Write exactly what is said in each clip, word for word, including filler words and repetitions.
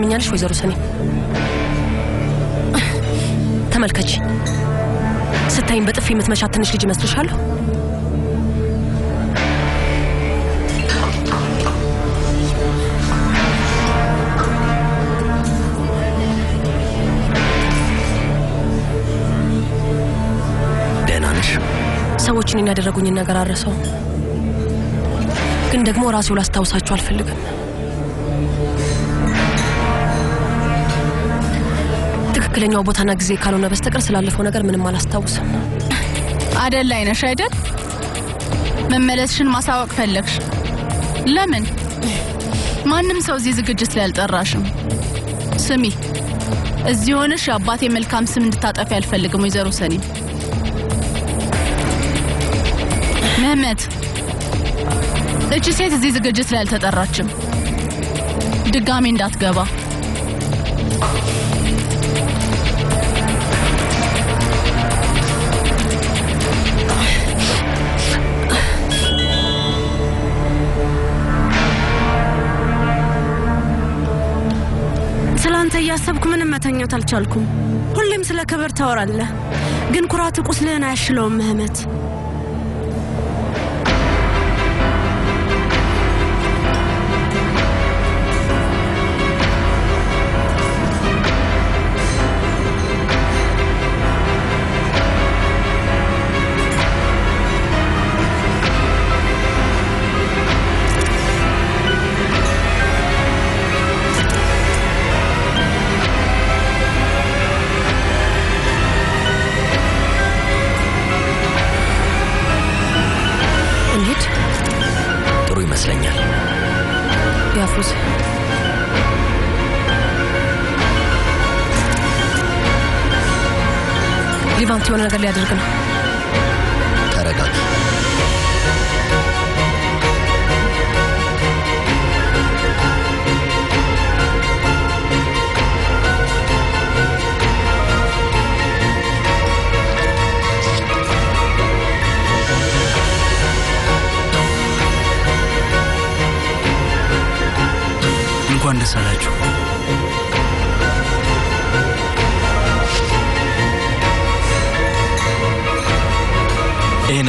ትሰሚኛለሽ ወይዘሮ ሰኔ? ተመልከቺ ስታይን በጥፊ የምትመሻት ትንሽ ልጅ መስልሻለሁ? ሰዎችን ያደረጉኝን ነገር አረሰው ግን ደግሞ ራሴው ላስተውሳቸው አልፈልግም። ትክክለኛው ቦታና ጊዜ ካልሆነ በስተቀር ስላለፈው ነገር ምንም አላስተውሰም። አደል አይነሽ አይደል? መመለስሽን ማሳወቅ ፈለግሽ። ለምን? ማንም ሰው እዚህ ዝግጅት ላይ አልጠራሽም። ስሚ እዚህ ሆነሽ አባቴ መልካም ስም እንድታጠፊ አልፈልግም ወይዘሮ ሰኒ። መህመት እቺ ሴት እዚህ ዝግጅት ላይ አልተጠራችም። ድጋሚ እንዳትገባ። ስላንተ ያሰብኩ ምንም መተኛት አልቻልኩም። ሁሌም ስለ ክብር ታወራለህ ግን ኩራት ቁስልን አያሽለውም መህመት። ሊባንት የሆነ ነገር ሊያደርግ ነው። ተረጋጋ። እንኳን ደስ አላችሁ። ይሄን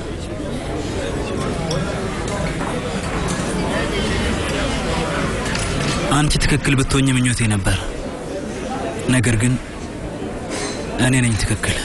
አንቺ ትክክል ብትሆኚ ምኞቴ ነበር። ነገር ግን እኔ ነኝ ትክክል።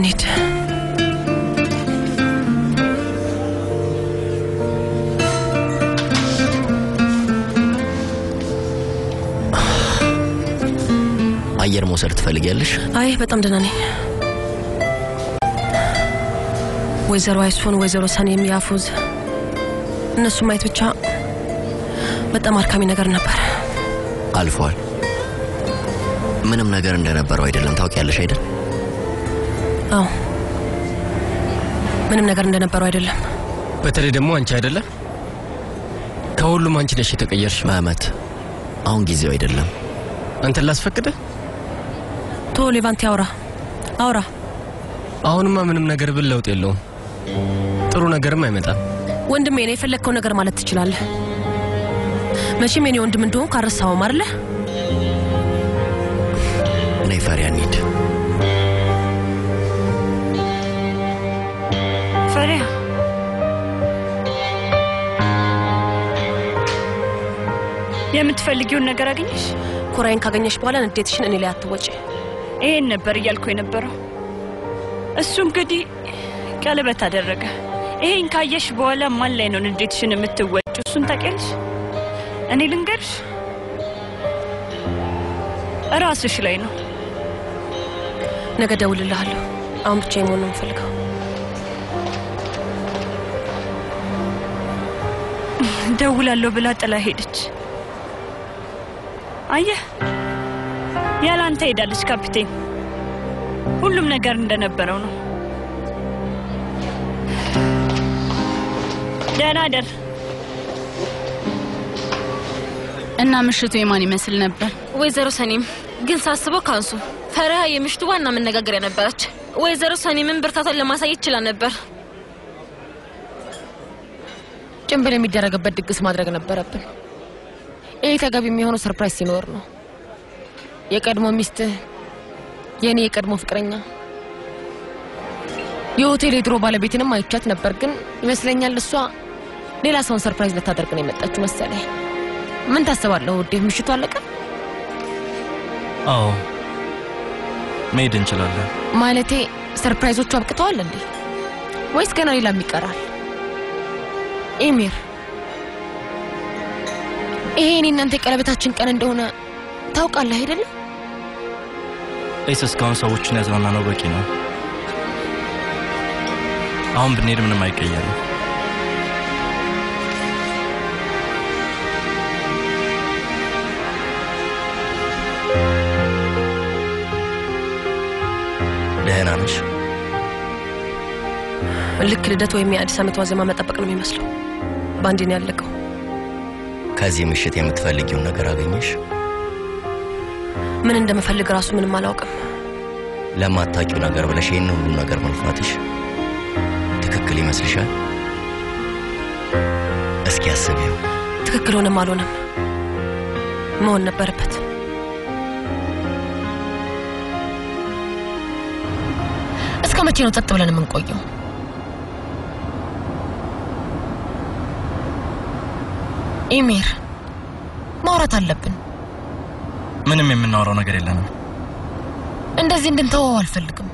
እንዴት አየር መውሰድ ትፈልጊያለሽ? አይ በጣም ደህና ነኝ። ወይዘሮ አይሱን ወይዘሮ ሰኔም ያፉዝ እነሱ ማየት ብቻ በጣም አድካሚ ነገር ነበር። አልፏል። ምንም ነገር እንደነበረው አይደለም። ታውቂያለሽ አይደል? አው ምንም ነገር እንደነበረው አይደለም። በተለይ ደግሞ አንቺ አይደለም ከሁሉም አንቺ ነሽ የተቀየርሽ። ማመት አሁን ጊዜው አይደለም። አንተ ላስፈቅደ ቶ ሌቫንት ያውራ አውራ። አሁንማ ምንም ነገር ብል ለውጥ የለውም። ጥሩ ነገርም አይመጣም። ወንድሜ እኔ የፈለከው ነገር ማለት ትችላለህ። መቼም እኔ ወንድም እንደሆነ ካረሳው ማርለ life Faria need. Faria. You haven't felt like you're not going to get it. Korean Kaganish Paul and Titian and Ilat watch. A Neburial Queen of Burrow. Assume good Calabata de Rega. A in Kayesh Bola Malay on a ditching a mid to wet to Suntakels. And he lingers. راسش لينو نقدر أقول الله له أم بتشيمونهم فلقه دولة لو بلاد الله هيدت أيه يا لان تيدا لسكابتين كلهم نقارن دنا برونو دنا در أنا مشتوي ماني مثل نبر ويزارو سنيم جنس عصبه كانسو فرها يمشتوا أنا من نجاجر نبرت ويزارو سنيم من برتاط اللي ما سيتش لنبر كم بلي مدرج بدك اسمه درج نبر أبل إيه تجابي ميهونو سربرايز ينورنا يكرمو ميست يعني يكرمو فكرنا يوتيلي دروب على بيتنا ما يتشات نبركن مثلنا للسوا ليلا صن سربرايز لتدركني متأكد مسألة من تسوى له وديه مشيتوا لك؟ أو ما يدين شلالله مالتي سربرايز وتشوب كتوالله ويس كانوا يلعب مكارال إمير إيه إني ننتك على بتاعتشين كان عندهنا توقع الله يدل إيسس كان سوتش نزلنا نانو بكينا أهم بنير من مايكيان نعمش لك لدت ويمي أدي سامت وزي ما متطبق لهم يمسلو باندين ياللقو كازي مشيت يمتفلق يونا قراغينيش من عندما فلق راسو من مالاوكم لما أتاك يونا قرب لشي إنه يونا قرب الفاتش تككلي مسلشا أسكي أسبيو تككلونا مالونا مونا بربت كما تشينو تطبل أنا من قويو إمير ما ورا تلبن من أمي من نارونا قري لنا إن دزين دم توال فلكم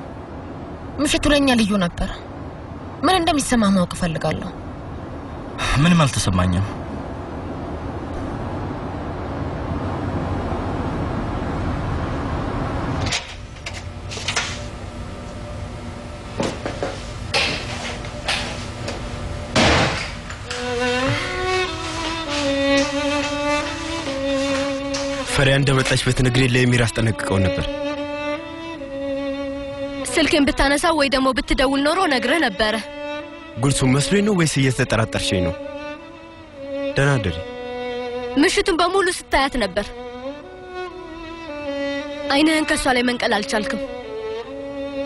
مشيتوا لنا ليونا برا من عندهم يسمع موقف اللي قال له من ما التصب معنيا فريان دمت أشبت نجري لي ميراث تناك كون نبر. سلكن بتانا سوي دمو بتداول نورو نجري نبره. قلت مسلينو ويسية ترى ترشينو. تنادري. مشيتم بمولو ستات نبر. أين هنك سؤالي منك ألال شالكم.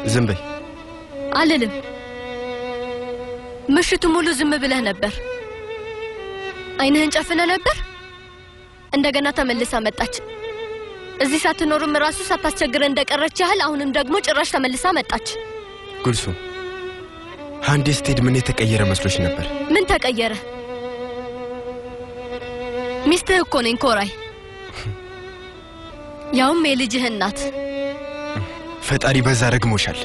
زنبي. عللم. مشيتم مولو زنب بله نبر. أين هنك أفنا نبر؟ እንደገና ተመልሳ መጣች እዚህ ሳትኖርም ራሱ ሳታስቸግረን እንደቀረች ያህል አሁንም ደግሞ ጭራሽ ተመልሳ መጣች ጉልሱ አንዴ ስትሄድ ምን የተቀየረ መስሎሽ ነበር ምን ተቀየረ ሚስትህ እኮ ነኝ ኮራይ ያውም የልጅህ እናት ፈጣሪ በዛ ረግሞሻል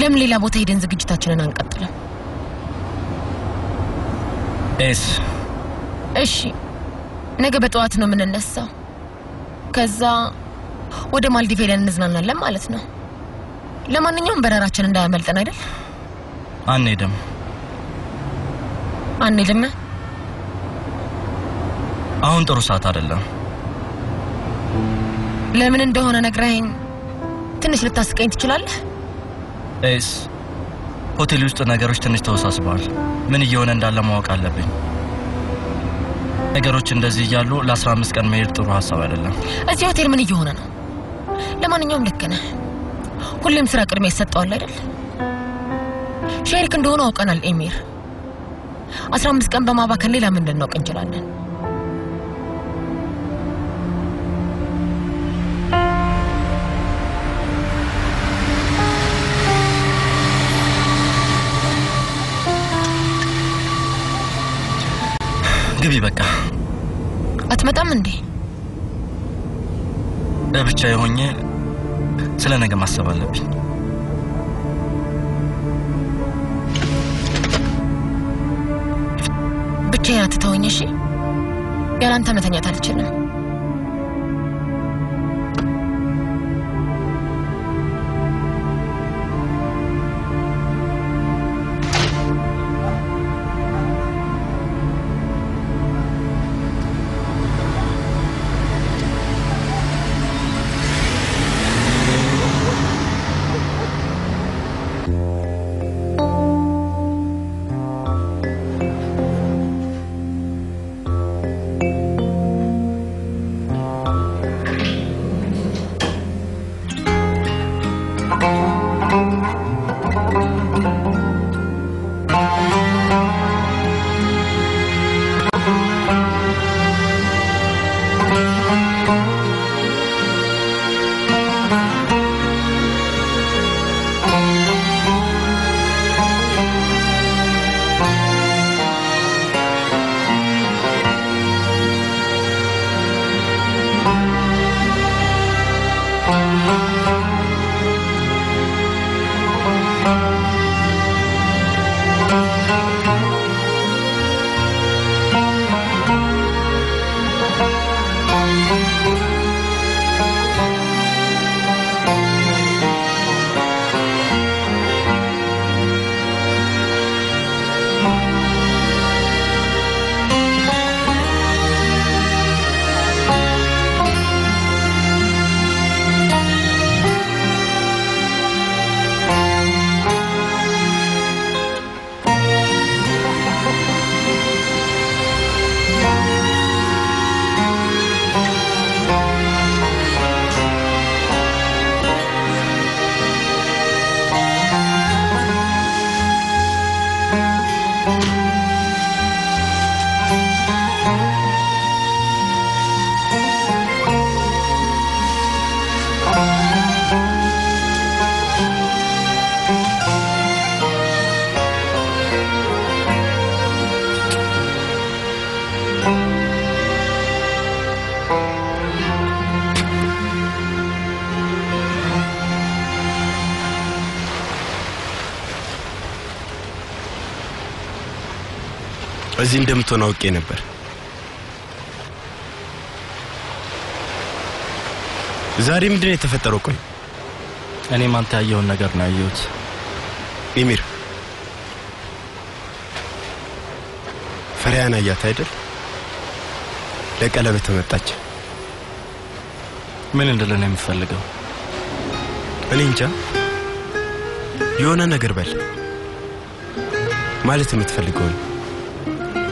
لم ليلا بوتا هيدن زغجتاچنن انقطلم اس اشي نغه بطوات نو مننسا كذا ود مالديف هيدن نزنانالن معناتنا لمانኛውም በረራችን እንዳያመልጠን አይደል አንሄድም አንሄድም አሁን ጥሩ ሰዓት አይደለም ለምን እንደሆነ ነግራኝ ትንሽ ልታስቀኝ ትችላለህ? እስ ሆቴል ውስጥ ነገሮች ትንሽ ተወሳስበዋል። ምን እየሆነ እንዳለ ማወቅ አለብኝ። ነገሮች እንደዚህ ያሉ ለ15 ቀን መሄድ ጥሩ ሐሳብ አይደለም። እዚህ ሆቴል ምን እየሆነ ነው? ለማንኛውም ልክ ነህ። ሁሌም ስራ ቅድሚያ ይሰጣዋል አይደል? ሼሪክ እንደሆነ አውቀናል ኤሚር። አስራ አምስት ቀን በማባከን ሌላ ምን እንደናውቅ እንችላለን? ግቢ በቃ አትመጣም እንዴ? ለብቻ ይሆኜ ስለነገ ማሰብ አለብኝ። ብቻዬን አትተወኝ እሺ? ያላንተ መተኛት አልችልም። እዚህ እንደምትሆን አውቄ ነበር። ዛሬ ምንድን ነው የተፈጠረው? ቆይ እኔ ማንተ ያየውን ነገር ነው ያየሁት ኤሚር። ፈሪሀን አያት አይደል? ለቀለበት ተመጣች። ምን እንደለለ ነው የሚፈልገው? እኔ እንጃ። የሆነ ነገር በል ማለት የምትፈልገው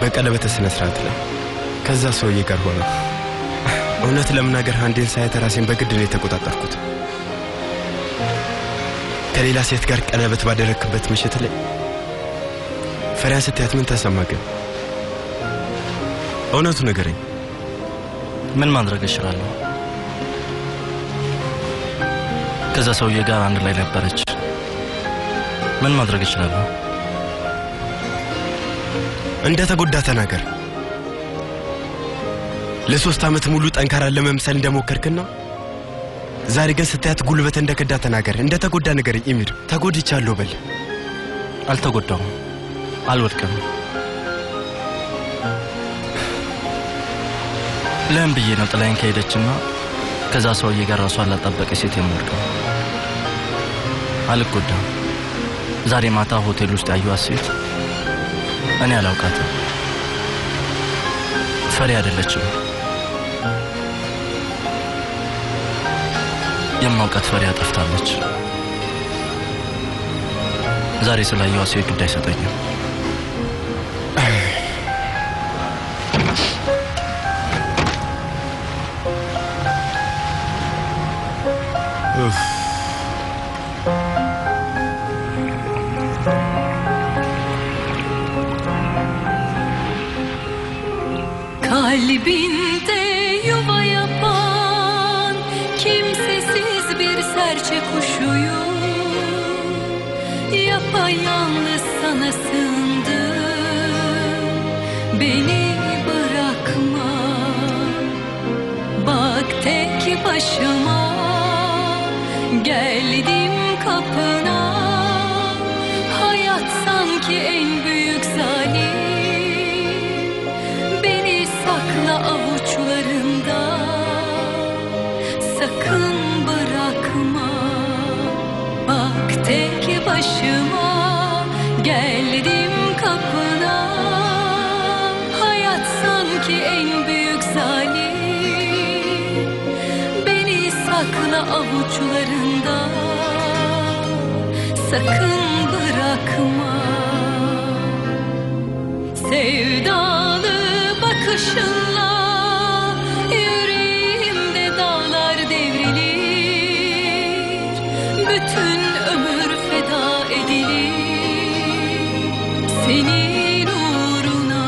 በቀለበት ስነ ስርዓት ላይ ከዛ ሰውዬ ጋር ሆነ። እውነት ለምናገር አንዴን ሳይተራሲን በግድ ላይ ተቆጣጣርኩት። ከሌላ ሴት ጋር ቀለበት ባደረክበት ምሽት ላይ ፈሪሀን ስትያት ምን ተሰማከ? እውነቱ ንገረኝ። ምን ማድረግ እችላለሁ? ከዛ ሰውዬ ጋር አንድ ላይ ነበረች። ምን ማድረግ እችላለሁ? እንደ ተጎዳ ተናገር። ለሶስት አመት ሙሉ ጠንካራ ለመምሰል እንደሞከርክና ዛሬ ስትያት ጉልበት እንደከዳ ተናገር እንደተጎዳ ነገር ይምር ተጎድቻለሁ በል አልተጎዳው አልወድከም ለምን ብዬ ነው ጥላን ከሄደችና ከዛ ሰው ይገራሷ አላጣበቀ ሴት የምወርቀው አልጎዳም ዛሬ ማታ ሆቴል ውስጥ ያዩዋስ ሴት እኔ አላውቃትም ፈሪ አይደለችም የማውቃት ፈሪ አጥፍታለች ዛሬ ስላዩዋስ ሴት ጉዳይ ሰጠኝ Kalbinde yuva yapan kimsesiz bir serçe kuşuyum Yapayalnız sana sığındım Beni bırakma Bak tek başıma Geldim kapına Hayat sanki en büyük zalim Beni sakla avuçlarında Sakın bırakma Bak tek başıma Geldim kapına Hayat sanki en büyük zalim Beni sakla avuçlarında Sakın bırakma Sevdalı bakışınla Yüreğimde dağlar devrilir Bütün ömür feda edilir Senin uğruna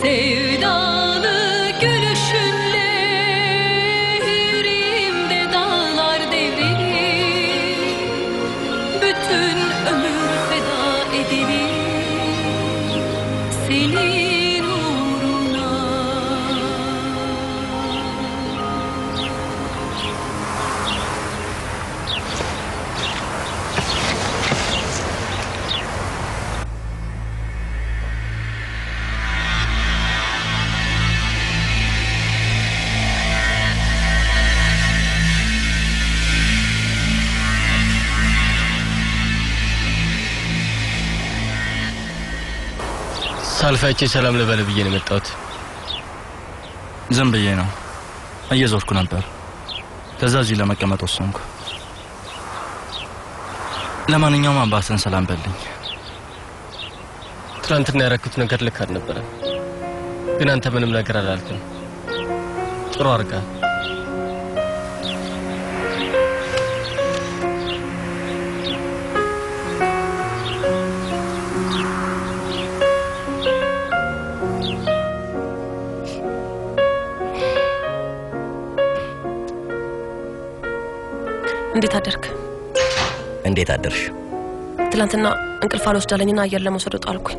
Sevdalı አልፈቺ ሰላም ለበለ ብዬ ነው መጣሁት ዝም ብዬ ነው እየዞርኩ ነበር ተዛዚ ለመቀመጥ ወሰንኩ ለማንኛውም አባሰን ሰላም በልኝ ትናንትና ያረኩት ነገር ልክ አልነበረ ግን አንተ ምንም ነገር አላልከኝ ጥሩ አርጋ እንዴት አደርክ እንዴት አደርሽ ትላንትና እንቅልፋል ወስደለኝና አየር ለመውሰድ ጣልኩኝ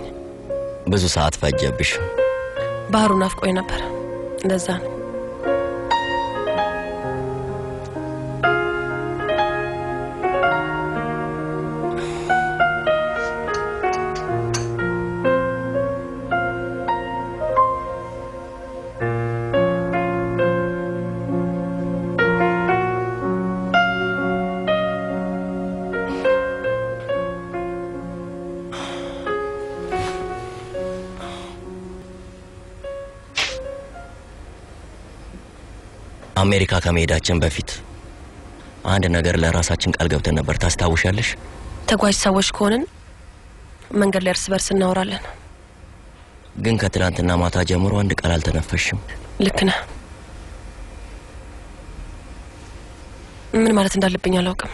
ብዙ ሰዓት ፈጀብሽ ባህሩን አፍቆይ ነበር እንደዛ ነው አሜሪካ ከመሄዳችን በፊት አንድ ነገር ለራሳችን ቃል ገብተን ነበር ታስታውሻለሽ ተጓዥ ሰዎች ሆነን መንገድ ላይ ርስበርስ እናወራለን ግን ከትላንትና ማታ ጀምሮ አንድ ቃል አልተነፈሽም ልክ ነህ ምን ማለት እንዳለብኝ አላውቅም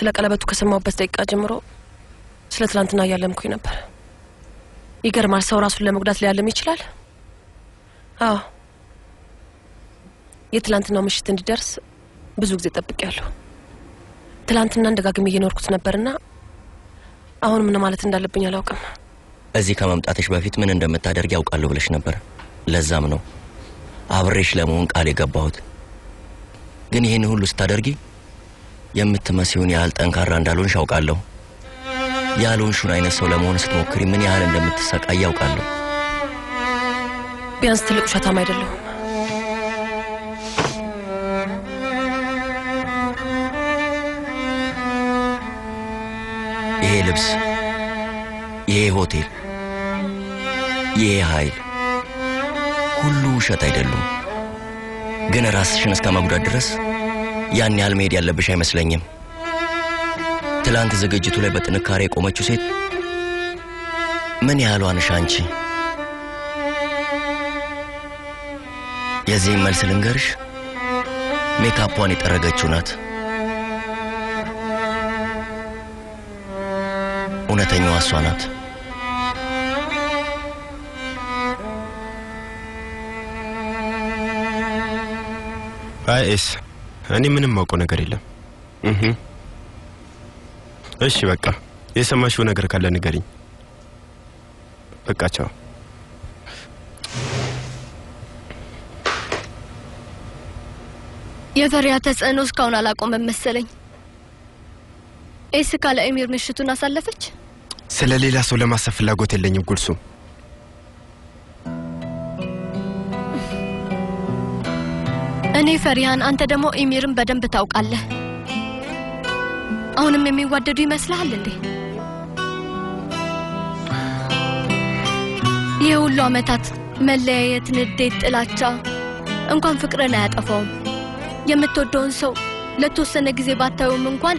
ስለ ቀለበቱ ከሰማውበት ደቂቃ ጀምሮ ስለ ትላንትና ያለምኩኝ ነበር ይገርማል ሰው ራሱን ለመጉዳት ሊያለም ይችላል አዎ የትላንትና ምሽት እንድደርስ ብዙ ጊዜ ተጠብቀያለሁ ትላንትና እንደጋግም እየኖርኩት ነበርና አሁን ምን ማለት እንዳለብኝ አላውቅም እዚህ ከመምጣትሽ በፊት ምን እንደምታደርጊ ያውቃለሁ ብለሽ ነበር ለዛም ነው አብሬሽ ለመሆን ቃል የገባሁት ግን ይሄን ሁሉ ስታደርጊ የምትመስዩን ያህል ጠንካራ እንዳልሆንሽ አውቃለሁ ያልሆንሽውን አይነት ሰው ለመሆን ስትሞክሪ ምን ያህል እንደምትሰቃይ አውቃለሁ ቢያንስ ትልቅ ውሸታም አይደለሁ ይሄ ልብስ ይሄ ሆቴል ይሄ ኃይል ሁሉ ውሸት አይደለም ግን ራስሽን እስከማጉዳት ድረስ ያን ያህል መሄድ ያለብሽ አይመስለኝም ትላንት ዝግጅቱ ላይ በጥንካሬ ቆመችው ሴት ምን ያህልዋንሽ አንቺ የዚህ መልስ ልንገርሽ ሜካፕዋን የጠረገችው ናት እውነተኛዋ እሷ ናት አይስ እኔ ምንም ማውቀው ነገር የለም እህ እሺ በቃ የሰማሽው ነገር ካለ ንገሪኝ በቃ ቻው የፈሪሀ ተጽዕኖ እስካሁን አላቆመም መሰለኝ እስካ ለኤሚር ምሽቱን አሳለፈች ስለሌላ ሰው ለማሰብ ፍላጎት የለኝም ጉልሱ እኔ ፈሪሀን አንተ ደሞ ኤሚርን በደንብ ታውቃለህ አሁንም የሚዋደዱ ይመስላል እንዴ የሁሉ አመታት መለያየት ንዴት ጥላቻ እንኳን ፍቅርን አያጠፋውም የምትወደውን ሰው ለተወሰነ ጊዜ ባታዩም እንኳን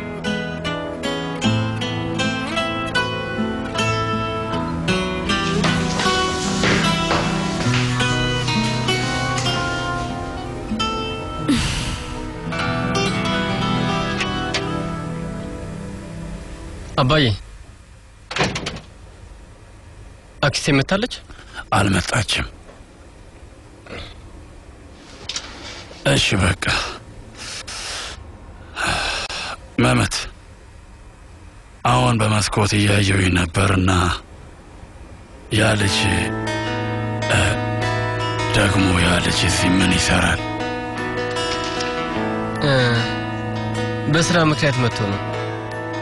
አባዬ አክስቴ መጣለች አልመጣችም እሺ በቃ ማማት አሁን በመስኮት እያየሁኝ ነበርና ያለች ደግሞ ያለች እዚህ ምን ይሰራል እ በስራ ምክንያት መጥቶ ነው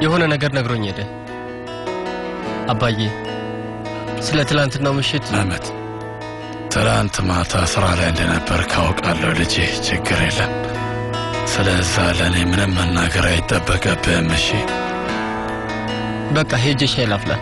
የሆነ ነገር ነግሮኝ ሄደ አባዬ ስለ ትላንትናው ምሽት ማማት ትላንት ማታ ስራ ላይ እንደነበር ካውቃለሁ ልጄ ችግር የለም ስለዛ ለኔ ምንም መናገር አይጠበቅብህም እሺ በቃ ሄጄ ሻይ ላፍላ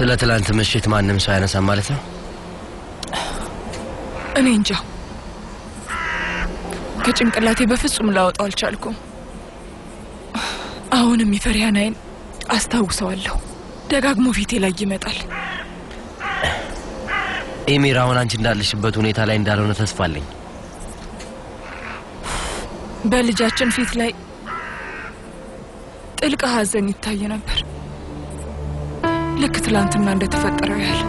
ስለ ትላንት ምሽት ማንም ሰው ያነሳም ማለት ነው እኔ እንጃ ከጭንቅላቴ በፍጹም ላወጣው አልቻልኩም አሁንም የፈሪሀን አይን አስታውሰዋለሁ ደጋግሞ ፊቴ ላይ ይመጣል ኤሚር አሁን አንቺ እንዳለሽበት ሁኔታ ላይ እንዳልሆነ ተስፋ አለኝ በልጃችን ፊት ላይ ጥልቅ ሐዘን ይታይ ነበር ልክ ትላንትና እንደተፈጠረው ያለ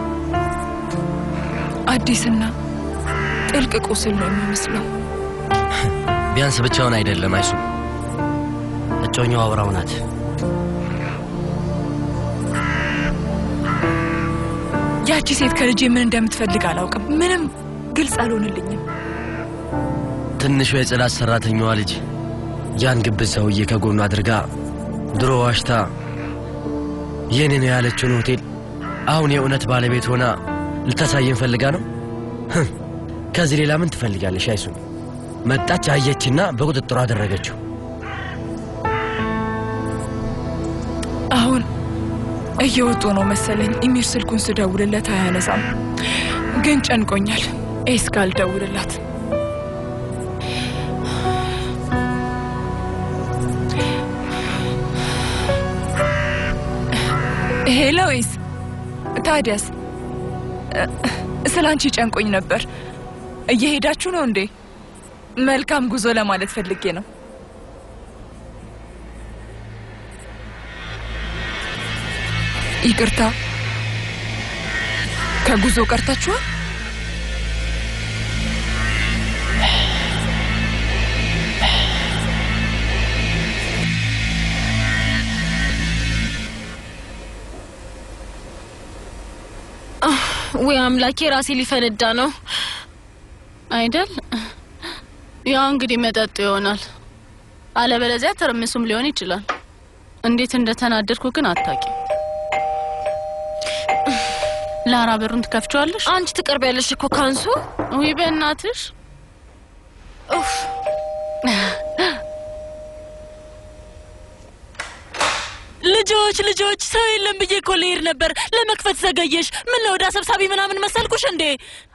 አዲስና ጥልቅ ቁስል ነው የሚመስለው ቢያንስ ብቻውን አይደለም አይሱ እጮኛው አብራው ናት ያቺ ሴት ከልጄ ምን እንደምትፈልግ አላውቅም ምንም ግልጽ አልሆነልኝም ትንሽ የጽላት ሰራተኛዋ ልጅ ያን ግብዝ ሰውዬ ከጎኑ አድርጋ ድሮ ዋሽታ የኔ ነው ያለችው ሆቴል አሁን የእውነት ባለቤት ሆና ልታሳየን ፈልጋ ነው ከዚህ ሌላ ምን ትፈልጋለሽ አይሱ መጣች አየችና በቁጥጥሩ አደረገችው አሁን እየወጡ ነው መሰለኝ ኤሚር ስልኩን ስደውልለት አያነሳም ግን ጨንቆኛል ኤስካል ደውልላት ሄሎ ኤስ ታዲያስ ስላንቺ ጨንቆኝ ነበር። እየሄዳችሁ ነው እንዴ? መልካም ጉዞ ለማለት ፈልጌ ነው። ይቅርታ ከጉዞ ቀርታችሁ ወይ አምላኬ ራሴ ሊፈነዳ ነው አይደል? ያው እንግዲህ መጣጥ ይሆናል። አለበለዚያ ተርምሱም ሊሆን ይችላል። እንዴት እንደተናደድኩ ግን አጣቂ። ላራ በሩን ትከፍቻለሽ? አንቺ ትቀርቢያለሽ እኮ ካንሱ። ወይ በእናትሽ ኡፍ ልጆች ልጆች ሰው የለም ብዬ ኮሌር ነበር። ለመክፈት ዘገየሽ። ምን ነው ዳሰብሳቢ ምናምን መሰልኩሽ እንዴ?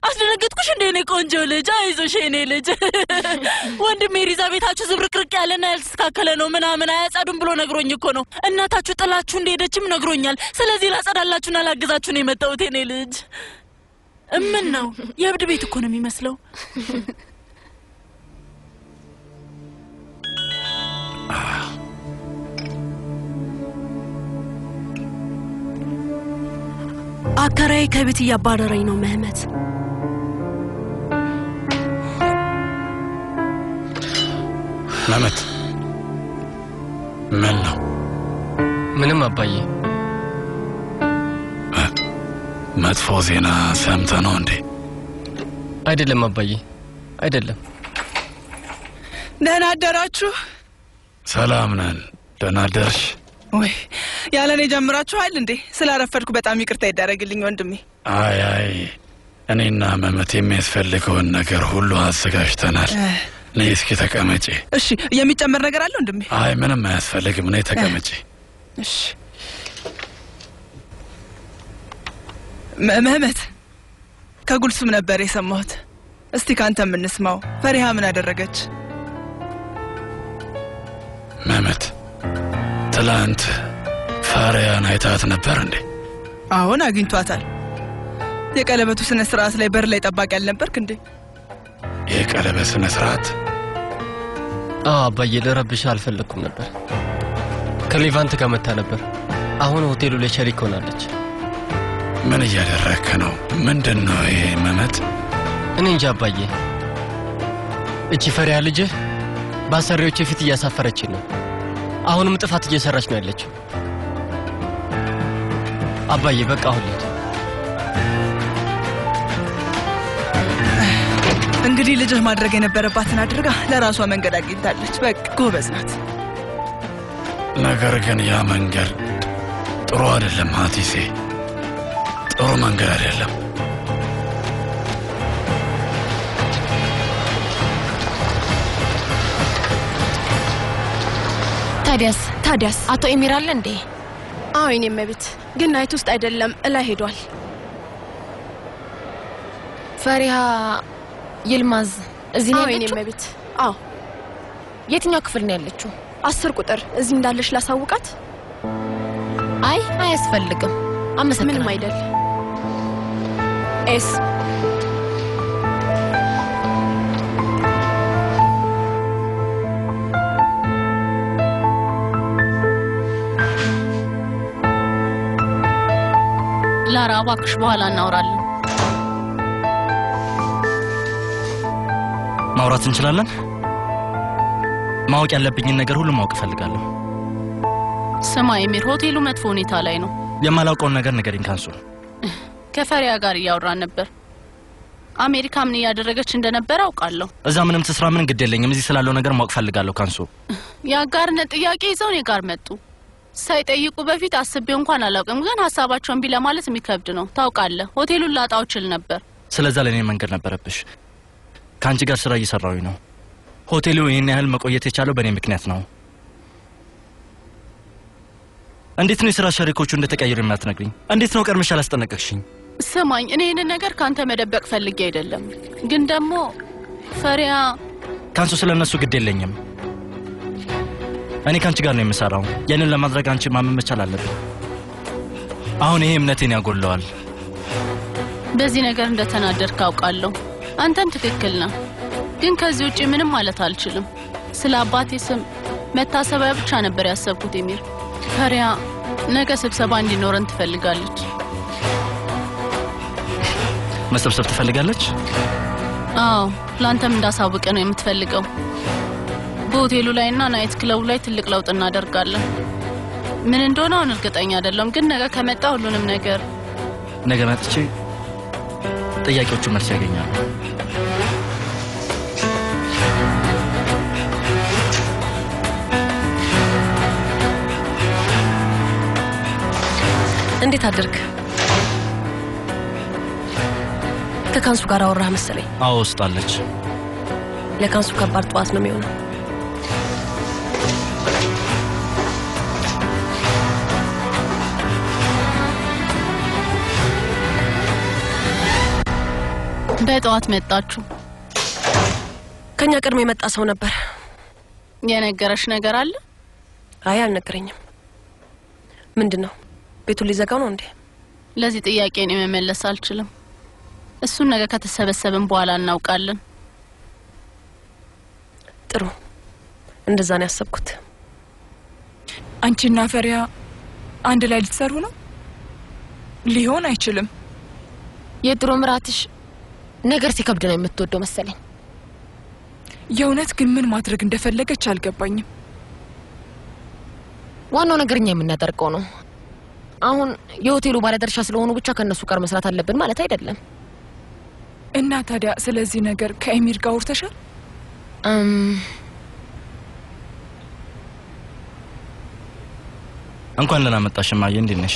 አስደነግጥኩሽ እንዴ? እኔ ቆንጆ ልጅ አይዞሽ እኔ ልጅ። ወንድሜ ሪዛቤታችሁ ዝብርቅርቅ ያለና ያልተስተካከለ ነው ምናምን አያጻዱም ብሎ ነግሮኝ እኮ ነው። እናታችሁ ጥላችሁ እንደሄደችም ነግሮኛል። ስለዚህ ላጸዳላችሁና ላግዛችሁ ነው የመጣሁት እኔ ልጅ። ምን ነው የእብድ ቤት እኮ ነው የሚመስለው። አከራይ ከቤት ያባረረኝ ነው መህመት። መህመት ምን ነው? ምንም አባዬ። መጥፎ ዜና ሰምተህ ነው እንዴ? አይደለም አባዬ አይደለም። ደህና አደራችሁ። ሰላም ነን። ደህና አደርሽ? ወይ ያለኔ ጀምራችኋል እንዴ? ስላረፈድኩ በጣም ይቅርታ ይደረግልኝ ወንድሜ። አይ አይ እኔና መመት የሚያስፈልገው ነገር ሁሉ አዘጋጅተናል። ለይስ ከተቀመጪ። እሺ የሚጨመር ነገር አለ ወንድሜ? አይ ምንም አያስፈልግም ነው ተቀመጪ። እሺ መመት ከጉልሱም ነበር የሰማሁት። እስቲ ካንተ ምን ስማው? ፈሪሀ ምን አደረገች? መመት ትላንት ፈሪሀን አይታት ነበር እንዴ? አሁን አግኝቷታል። የቀለበቱ ስነ ስርዓት ላይ በር ላይ ጠባቂ አልነበርክ እንዴ? የቀለበቱ ስነ ስርዓት አዎ በየለረብሽ አልፈልኩም ነበር። ከሊቫንት ጋር መጣ ነበር። አሁን ሆቴሉ ላይ ሸሪክ ሆናለች። ምን እያደረክ ነው? ምንድነው ይሄ መመት? እኔ እንጃ አባዬ። እቺ ፈሪሀ ልጅ ባሰሪዎች ፊት እያሳፈረች ነው። አሁንም ጥፋት እየሰራች ነው ያለችው። አባዬ በቃ ሁለት እንግዲህ ልጅ ማድረግ የነበረባትን አድርጋ ለራሷ መንገድ አግኝታለች። በቃ ጎበዝ ናት። ነገር ግን ያ መንገድ ጥሩ አይደለም አቲሴ። ጥሩ መንገድ አይደለም። ታዲያስ ታዲያስ አቶ ኤሚራል እንዴ? አዎ እኔ መብት ግን ናይት ውስጥ አይደለም እላ ሄዷል። ፈሪሀ ይልማዝ እዚህ ነው እኔ መብት? አዎ የትኛው ክፍል ነው ያለችው? አስር ቁጥር እዚህ እንዳለሽ ላሳውቃት? አይ አያስፈልግም አመሰግናለሁ። ምንም አይደል ኤስ አባክሽ በኋላ እናወራለን። ማውራት እንችላለን? ማወቅ ያለብኝን ነገር ሁሉ ማወቅ ፈልጋለሁ። ሰማ ኤሚር ሆቴሉ መጥፎ ሁኔታ ላይ ነው። የማላውቀውን ነገር ንገሪኝ ካንሱ። ከፈሪሀ ጋር ያወራን ነበር። አሜሪካ ምን ያደረገች እንደነበር አውቃለሁ። እዛ ምንም ተስራ ምን ግዴለኝም። እዚህ ስላለው ነገር ማወቅ ፈልጋለሁ ካንሱ። ያ ጋር ጥያቄ ይዘው እኔ ጋር መጡ። ሳይጠይቁ በፊት አስቤው እንኳን አላውቅም ግን ሐሳባቸውን ቢላ ማለት የሚከብድ ነው። ታውቃለህ ሆቴሉን ላጣው ይችላል ነበር። ስለዚህ ለኔ መንገድ ነበርብሽ። ካንቺ ጋር ስራ እየሰራሁኝ ነው። ሆቴሉ ይሄን ያህል መቆየት የቻለው በእኔ ምክንያት ነው። እንዴት ነው ስራ ሸሪኮቹ እንደተቀየሩ የማትነግሪኝ? እንዴት ነው ቀርመሽ አላስጠነቀቅሽኝ? ሰማኝ እኔ እነን ነገር ካንተ መደበቅ ፈልጌ አይደለም። ግን ደግሞ ፈሪሀ ካንሱ ስለነሱ ግዴለኝም። እኔ ካንቺ ጋር ነው የምሰራው። ያንን ለማድረግ አንቺ ማመን መቻል አለብሽ። አሁን ይሄ እምነቴን ያጎለዋል። በዚህ ነገር እንደተናደርክ አውቃለሁ አንተም ትክክል ነህ ግን ከዚህ ውጪ ምንም ማለት አልችልም ስለ አባቴ ስም መታሰቢያ ብቻ ነበር ያሰብኩት ኤሚር ፈሪሀ ነገ ስብሰባ እንዲኖረን ትፈልጋለች መስብሰብ ትፈልጋለች አዎ ላንተም እንዳሳውቀ ነው የምትፈልገው በሆቴሉ ላይና ናይት ክለቡ ላይ ትልቅ ለውጥ እናደርጋለን ምን እንደሆነ አሁን እርግጠኛ አይደለም ግን ነገ ከመጣ ሁሉንም ነገር ነገ መጥቼ ጥያቄዎቹን መልስ ያገኛሉ እንዴት አድርክ ከካንሱ ጋር አወራህ መሰለኝ አዎ ስታለች ለካንሱ ከባድ ጧት ነው የሚሆነው በጧት መጣችሁ ከኛ ቀድሞ የመጣ ሰው ነበር የነገረሽ ነገር አለ አይ አልነገረኝም ምንድነው ቤቱን ሊዘጋው ነው እንዴ ለዚህ ጥያቄ ነው መመለስ አልችልም እሱን ነገር ከተሰበሰበን በኋላ እናውቃለን ጥሩ እንደዛ ነው ያሰብኩት አንቺና ፈሪሀ አንድ ላይ ልትሰሩ ነው ሊሆን አይችልም የድሮ ምራትሽ ነገር ሲከብድ ነው የምትወደው መሰለኝ የውነት ግን ምን ማድረግ እንደፈለገች አልገባኝም ዋናው ነገርኛ ምን እናደርቀው ነው አሁን የሆቴሉ ባለድርሻ ስለሆኑ ብቻ ከነሱ ጋር መስራት አለብን ማለት አይደለም እና ታዲያ ስለዚህ ነገር ከኤሚር ጋር ወርተሻል እም እንኳን ለና መጣሽማ የእንድነሽ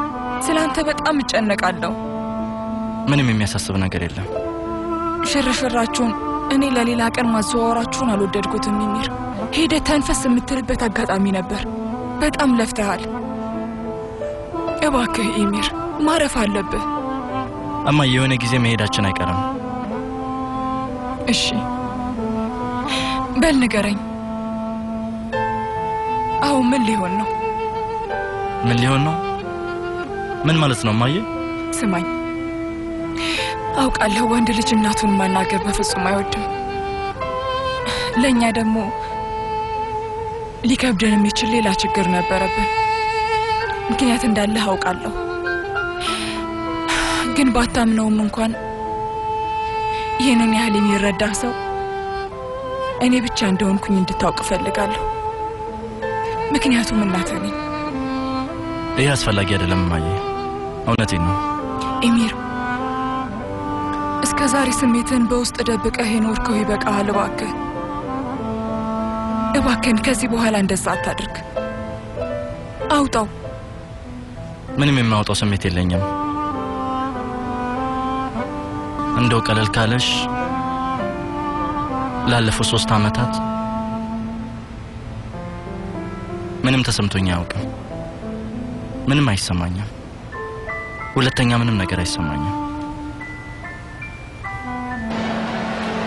ስላንተ በጣም እጨነቃለሁ ምንም የሚያሳስብ ነገር የለም ሽርሽራችሁን እኔ ለሌላ ቀን ማዘዋወራችሁን አልወደድኩትም ኤሚር ሄደ ተንፈስ የምትልበት አጋጣሚ ነበር በጣም ለፍተሃል እባክህ ኤሚር ማረፍ አለብህ አማ የሆነ ጊዜ መሄዳችን አይቀርም እሺ በል ንገረኝ አው ምን ሊሆን ነው ምን ሊሆን ነው ምን ማለት ነው ማየ ስማኝ አውቃለሁ ወንድ ልጅ እናቱን ማናገር በፍጹም አይወድም ለኛ ደግሞ ሊከብደን የሚችል ሌላ ችግር ነበረብን ምክንያት እንዳለ አውቃለሁ ግን ባታምነውም እንኳን የኔን ያህል የሚረዳ ሰው እኔ ብቻ እንደሆንኩኝ እንድታውቅ ፈልጋለሁ ምክንያቱም እናትህ ነኝ ይሄ አስፈላጊ አይደለም ማየ እውነቴን ነው ኤሚር እስከዛሬ ስሜትን በውስጥ ደብቀህ የኖርከው ይበቃሃል እባክህ እባክህን ከዚህ በኋላ እንደዛ አታድርግ አውጣው ምንም የማውጣው ስሜት የለኝም እንደው ቀለል ካለሽ ላለፈው ሶስት አመታት ምንም ተሰምቶኝ አያውቅም ምንም አይሰማኝም ሁለተኛ ምንም ነገር አይሰማኝም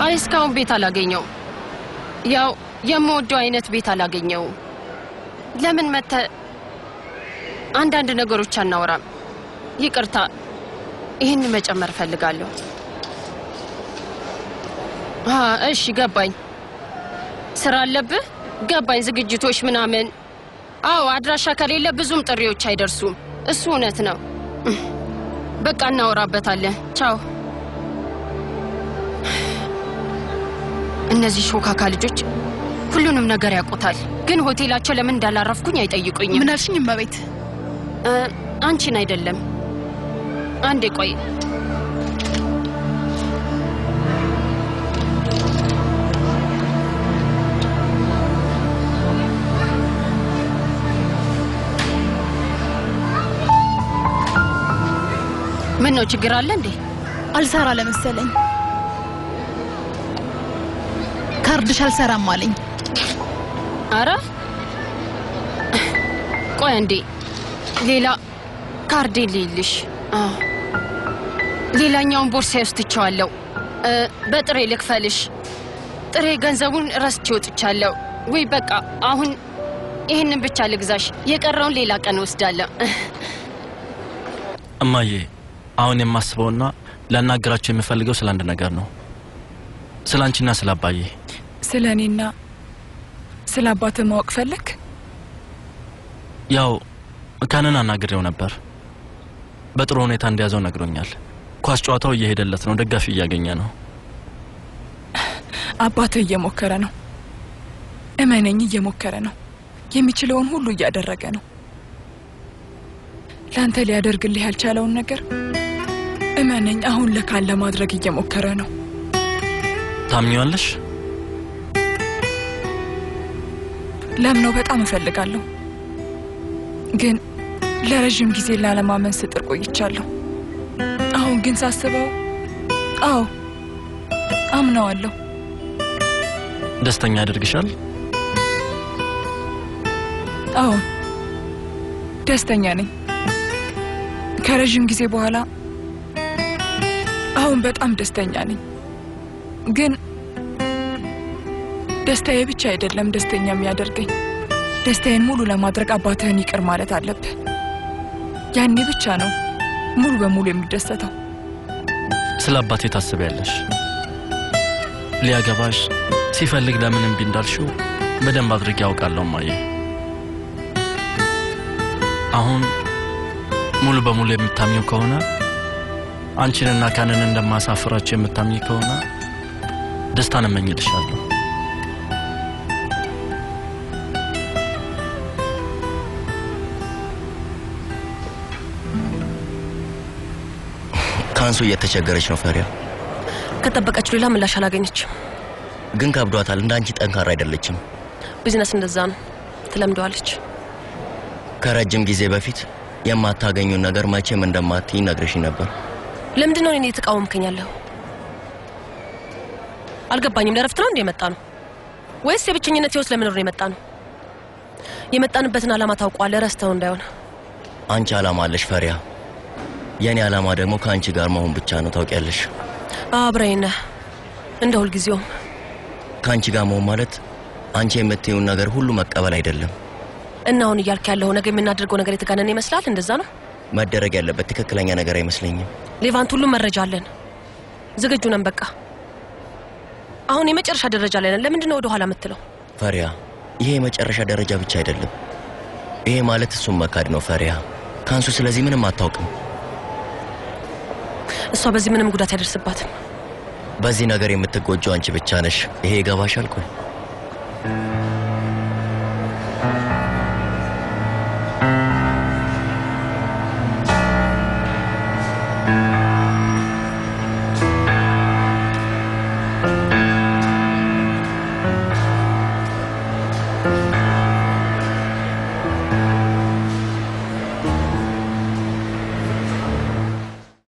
አይስካውን ቤት አላገኘው ያው የምወደው አይነት ቤት አላገኘው ለምን መተ አንድ አንድ ነገሮች አናወራም ይቅርታ ይሄን መጨመር ፈልጋለሁ እሺ ገባኝ ስራ አለብህ ገባኝ ዝግጅቶች ምናምን አው አድራሻ ከሌለ ብዙም ጥሪዎች አይደርሱም እሱ እውነት ነው በቃ እናወራበታለን ቻው እነዚህ ሾካካ ልጆች ሁሉንም ነገር ያቆታል ግን ሆቴላቸው ለምን እንዳላረፍኩኝ አይጠይቁኝም ምን አልሽኝ ማቤት አንቺን አይደለም አንዴ ቆይ ምን ነው ችግር አለ እንዴ? አልሰራ ለምሰለኝ ካርድሽ አልሰራም አለኝ። አረ ቆይ እንዴ ሌላ ካርድ ሊልሽ? አዎ ሌላኛውን ቦርሳዬ ውስጥ ትቻለሁ። በጥሬ ልክፈልሽ። ጥሬ ገንዘቡን ራስቸው ትቻለሁ። ወይ በቃ አሁን ይሄንን ብቻ ልግዛሽ። የቀረውን ሌላ ቀን ወስዳለሁ። እማዬ አሁን የማስበውና ላናግራችሁ የምፈልገው ስለ አንድ ነገር ነው። ስላንቺና ስላባዬ። ስለኔና ስላባቴ ማወቅ ፈልክ? ያው ካናና ናግሬው ነበር። በጥሩ ሁኔታ እንዲያዘው ነግሮኛል። ኳስ ጨዋታው እየሄደለት ነው፣ ደጋፊ እያገኘ ነው። አባቴ እየሞከረ ነው። እመነኝ እየሞከረ ነው። የሚችለውን ሁሉ እያደረገ ነው። ላንተ ሊያደርግልህ ያልቻለውን ነገር እመነኝ አሁን ለካን ለማድረግ እየሞከረ ነው። ታምኛለሽ? ለምን በጣም እፈልጋለሁ። ግን ለረጅም ጊዜ ላለማመን ስጥር ቆይቻለሁ። አሁን ግን ሳስበው አዎ አምናለሁ። ደስተኛ ያደርግሻል? አዎ ደስተኛ ነኝ። ከረጅም ጊዜ በኋላ አሁን በጣም ደስተኛ ነኝ። ግን ደስታዬ ብቻ አይደለም ደስተኛ የሚያደርገኝ። ደስታዬን ሙሉ ለማድረግ አባትህን ይቅር ማለት አለብህ። ያኔ ብቻ ነው ሙሉ በሙሉ የሚደሰተው። ስለ አባቴ ታስቢያለሽ? ሊያገባሽ ሲፈልግ ለምን እምቢ እንዳልሽው በደንብ አድርጌ አውቃለሁ ማዬ። አሁን ሙሉ በሙሉ የምታምኚው ከሆነ አንቺንና ካናን እንደማሳፍራችሁ የምታምኚ ከሆነ ደስታን እመኝልሻለሁ። ካንሱ እየተቸገረች ነው ፈሪሀ። ከተበቀች ሌላ ምላሽ አላገኘችም። ግን ካብዷታል። እንዳንቺ ጠንካራ አይደለችም። ቢዝነስ እንደዛ ነው፣ ትለምደዋለች። ከረጅም ጊዜ በፊት የማታገኙ ነገር መቼም እንደማትይ ነግረሽኝ ነበር። ለምንድን ነው እኔ ተቃወምከኛለሁ? አልገባኝም። ለረፍት ነው እንዴ የመጣ ነው? ወይስ የብቸኝነት ህይወት ለምን ነው የመጣ ነው? የመጣንበትን አላማ ታውቀዋለህ። ረስተው እንዳይሆን አንቺ አላማ አለሽ ፈሪሀ። የኔ አላማ ደግሞ ካንቺ ጋር መሆን ብቻ ነው። ታውቂያለሽ አብረይና እንደሁል ጊዜው ካንቺ ጋር መሆን ማለት አንቺ የምትይው ነገር ሁሉ መቀበል አይደለም። እና አሁን ይያልከ ያለው ነገር ምን አድርገው ነገር የተጋነነ ይመስላል። እንደዛ ነው መደረግ ያለበት። ትክክለኛ ነገር አይመስለኝም። ሌቫንት ሁሉ መረጃ አለን። ዝግጁ ነን። በቃ አሁን የመጨረሻ ደረጃ ላይ ነን። ለምንድን ነው ወደ ኋላ የምትለው ፈሪሀ? ይሄ የመጨረሻ ደረጃ ብቻ አይደለም። ይሄ ማለት እሱ መካድ ነው ፈሪሀ። ካንሱ ስለዚህ ምንም አታውቅም። እሷ በዚህ ምንም ጉዳት ያደርስባትም። በዚህ ነገር የምትጎጂው አንቺ ብቻ ነሽ። ይሄ ይገባሻል እኮ።